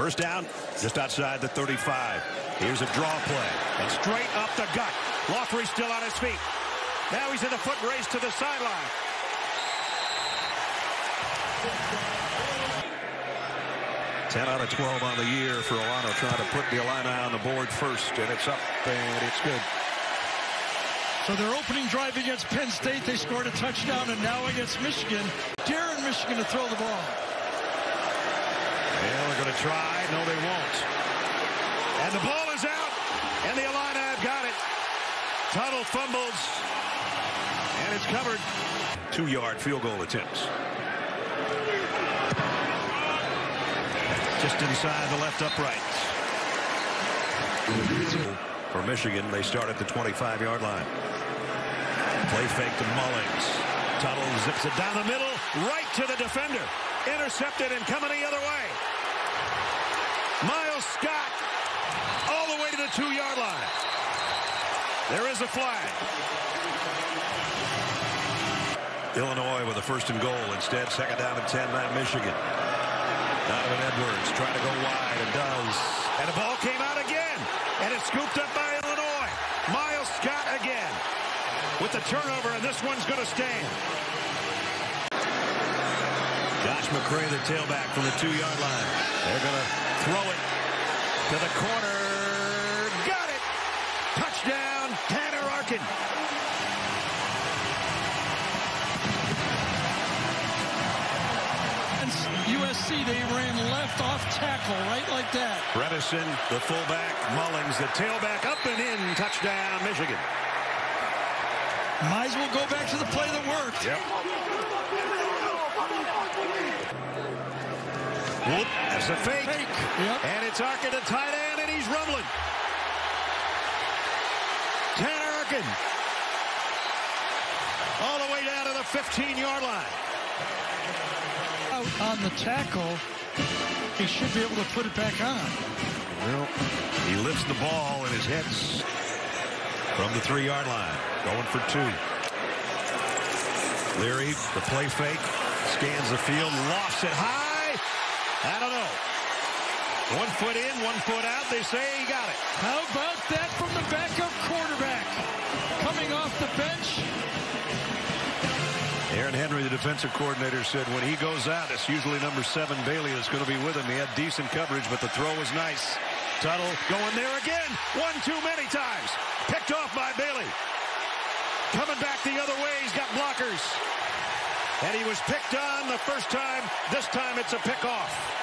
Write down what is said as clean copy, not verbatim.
First down, just outside the 35. Here's a draw play. And straight up the gut. Loffrey's still on his feet. Now he's in the foot race to the sideline. Ten out of 12 on the year for Alano, trying to put the Illini on the board first, and it's up, and it's good. So their opening drive against Penn State, they scored a touchdown, and now against Michigan, daring Michigan to throw the ball. Yeah, they're going to try. No, they won't. And the ball is out, and the Illini have got it. Tuttle fumbles, and it's covered. 2-yard field goal attempts. Just inside the left upright. For Michigan, they start at the 25-yard line. Play fake to Mullins. Tuttle zips it down the middle, right to the defender. Intercepted and coming the other way. Miles Scott all the way to the 2-yard line. There is a flag. Illinois with a first and goal. Instead, second down and 10 by Michigan. Donovan Edwards trying to go wide and does. And the ball came out again. And it's scooped up by Illinois. Miles Scott again with the turnover, and this one's going to stand. Josh McCray, the tailback, from the 2-yard line. They're going to throw it to the corner. Got it. Touchdown, Tanner Arkin. USC, they ran left off tackle, right like that. Bredesen, the fullback, Mullins, the tailback, up and in, touchdown, Michigan. Might as well go back to the play that worked. Yep. Whoop, that's a fake. Yep. And it's Arkin to tight end, and he's rumbling. Tanner Arkin. All the way down to the 15-yard line. On the tackle, he should be able to put it back on. Well, he lifts the ball and his head's from the 3-yard line, going for two. Leary, the play fake, scans the field, lofts it high. I don't know. 1 foot in, 1 foot out. They say he got it. How about that from the backup quarterback coming off the bench? Aaron Henry, the defensive coordinator, said when he goes out, it's usually number 7, Bailey, that's going to be with him. He had decent coverage, but the throw was nice. Tuttle going there again. One too many times. Picked off by Bailey. Coming back the other way. He's got blockers. And he was picked on the first time. This time it's a pickoff.